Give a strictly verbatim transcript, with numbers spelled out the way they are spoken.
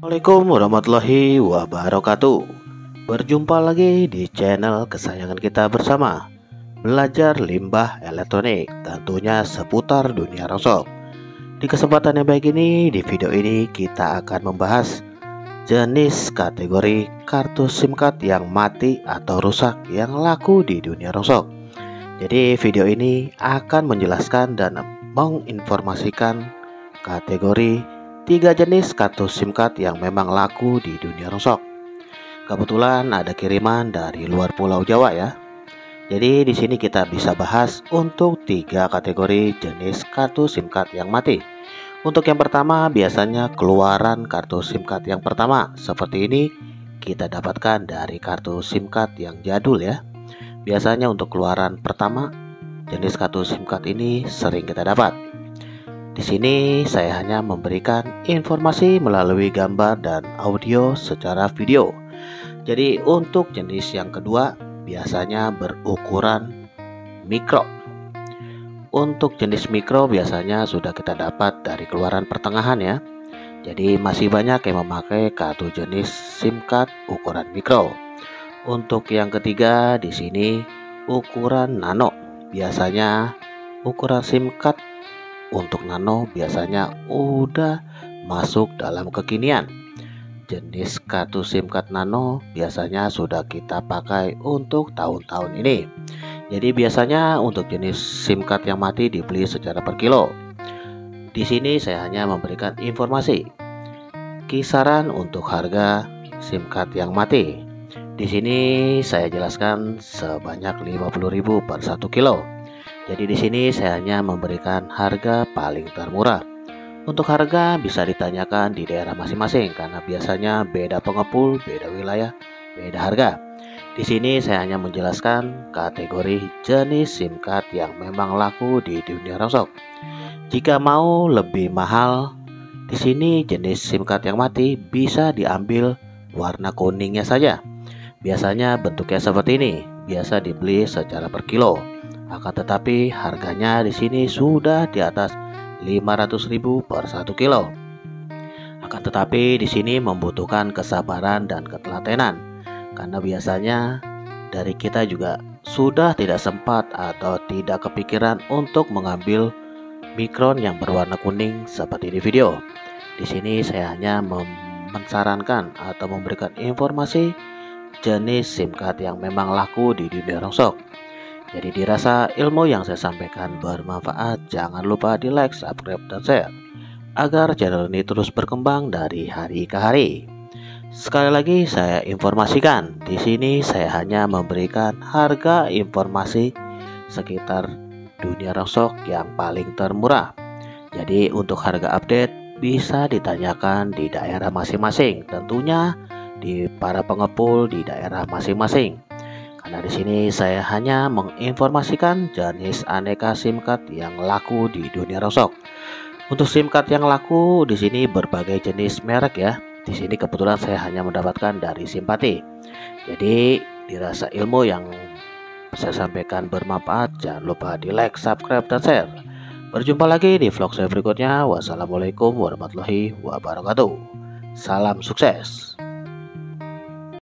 Assalamualaikum warahmatullahi wabarakatuh. Berjumpa lagi di channel kesayangan kita bersama, Belajar Limbah Elektronik, tentunya seputar dunia rongsok. Di kesempatan yang baik ini, di video ini kita akan membahas jenis kategori kartu SIM card yang mati atau rusak yang laku di dunia rongsok. Jadi video ini akan menjelaskan dan menginformasikan kategori tiga jenis kartu SIM card yang memang laku di dunia rongsok. Kebetulan ada kiriman dari luar pulau Jawa ya. Jadi di sini kita bisa bahas untuk tiga kategori jenis kartu SIM card yang mati. Untuk yang pertama, biasanya keluaran kartu SIM card yang pertama seperti ini kita dapatkan dari kartu SIM card yang jadul ya. Biasanya untuk keluaran pertama jenis kartu SIM card ini sering kita dapat. Di sini saya hanya memberikan informasi melalui gambar dan audio secara video. Jadi untuk jenis yang kedua biasanya berukuran mikro. Untuk jenis mikro biasanya sudah kita dapat dari keluaran pertengahan ya. Jadi masih banyak yang memakai kartu jenis SIM card ukuran mikro. Untuk yang ketiga di sini ukuran nano. Biasanya ukuran SIM card untuk nano biasanya udah masuk dalam kekinian. Jenis kartu SIM card nano biasanya sudah kita pakai untuk tahun-tahun ini. Jadi biasanya untuk jenis SIM card yang mati dibeli secara per kilo. Di sini saya hanya memberikan informasi kisaran untuk harga SIM card yang mati. Di sini saya jelaskan sebanyak lima puluh ribu per satu kilo. Jadi di sini saya hanya memberikan harga paling termurah. Untuk harga bisa ditanyakan di daerah masing-masing karena biasanya beda pengepul, beda wilayah, beda harga. Di sini saya hanya menjelaskan kategori jenis SIM card yang memang laku di dunia rongsok. Jika mau lebih mahal, di sini jenis SIM card yang mati bisa diambil warna kuningnya saja. Biasanya bentuknya seperti ini, biasa dibeli secara per kilo. Akan tetapi harganya di sini sudah di atas lima ratus ribu per satu kilo. Akan tetapi di sini membutuhkan kesabaran dan ketelatenan karena biasanya dari kita juga sudah tidak sempat atau tidak kepikiran untuk mengambil mikron yang berwarna kuning seperti di video. Di sini saya hanya mensarankan atau memberikan informasi jenis SIM card yang memang laku di dunia rongsok. Jadi dirasa ilmu yang saya sampaikan bermanfaat, jangan lupa di like, subscribe, dan share agar channel ini terus berkembang dari hari ke hari. Sekali lagi saya informasikan, di sini saya hanya memberikan harga informasi sekitar dunia rongsok yang paling termurah. Jadi untuk harga update bisa ditanyakan di daerah masing-masing, tentunya di para pengepul di daerah masing-masing. Nah, di sini saya hanya menginformasikan jenis aneka SIM card yang laku di dunia rongsok. Untuk SIM card yang laku di sini berbagai jenis merek ya. Di sini kebetulan saya hanya mendapatkan dari Simpati. Jadi dirasa ilmu yang saya sampaikan bermanfaat, jangan lupa di like, subscribe, dan share. Berjumpa lagi di vlog saya berikutnya. Wassalamualaikum warahmatullahi wabarakatuh. Salam sukses.